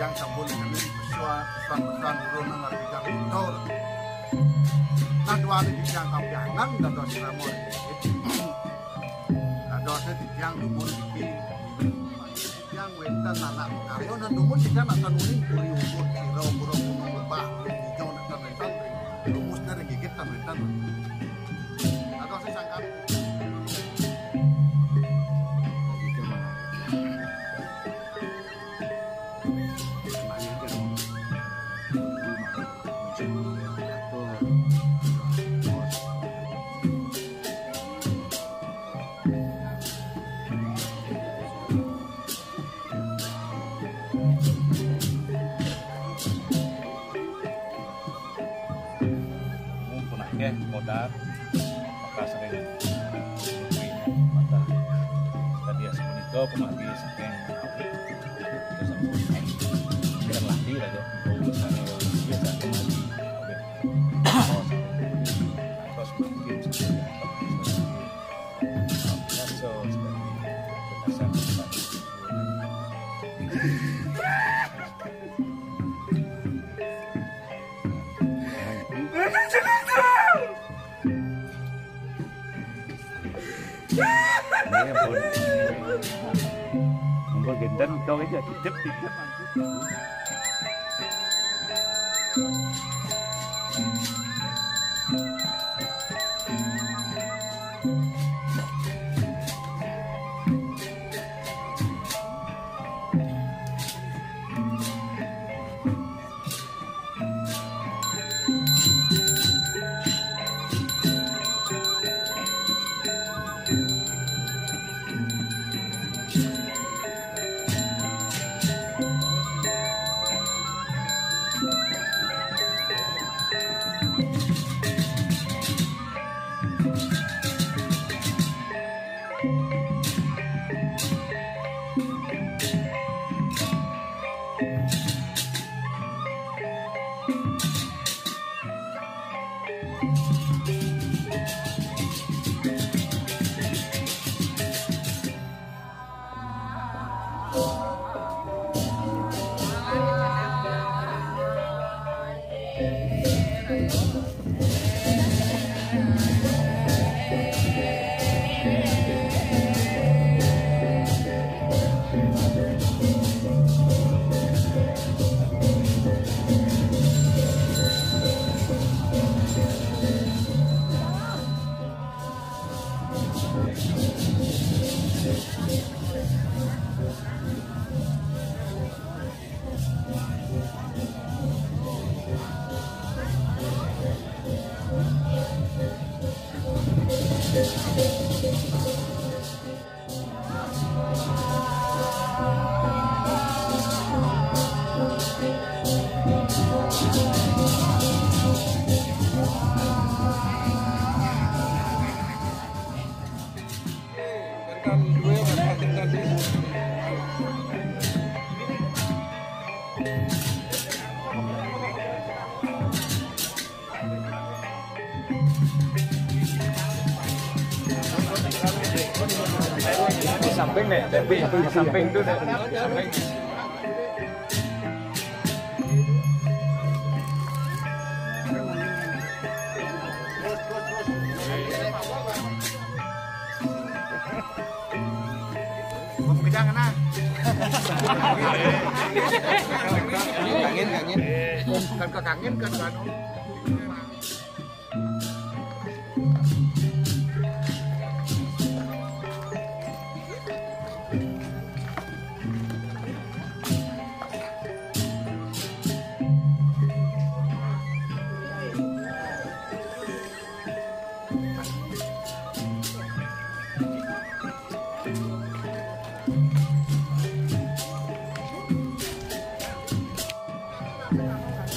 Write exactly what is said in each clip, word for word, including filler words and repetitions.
Yang sambung dengan pesua, pesan-pesan corona lagi yang betul. Nah dua hari di yang kampianan dan dua siramon. Nah dua hari di yang dumun di yang wentan anak karyo dan dumun di yang akan uling kuri ukur siro buru buru lebah di jauh dan wentan rumus dari gigit dan wentan. Nah dua hari sangkar. Modal maka sering mengikuti mata tadi asal itu pemati sering tersambung kira lagi aja urusan biasa kembali terus mungkin so dan kau aja hidup hidup Di samping deh, tapi di samping tuh deh. Bukti jangan ah. Kangen, kangen. Kan ke kangen kan kan.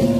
you.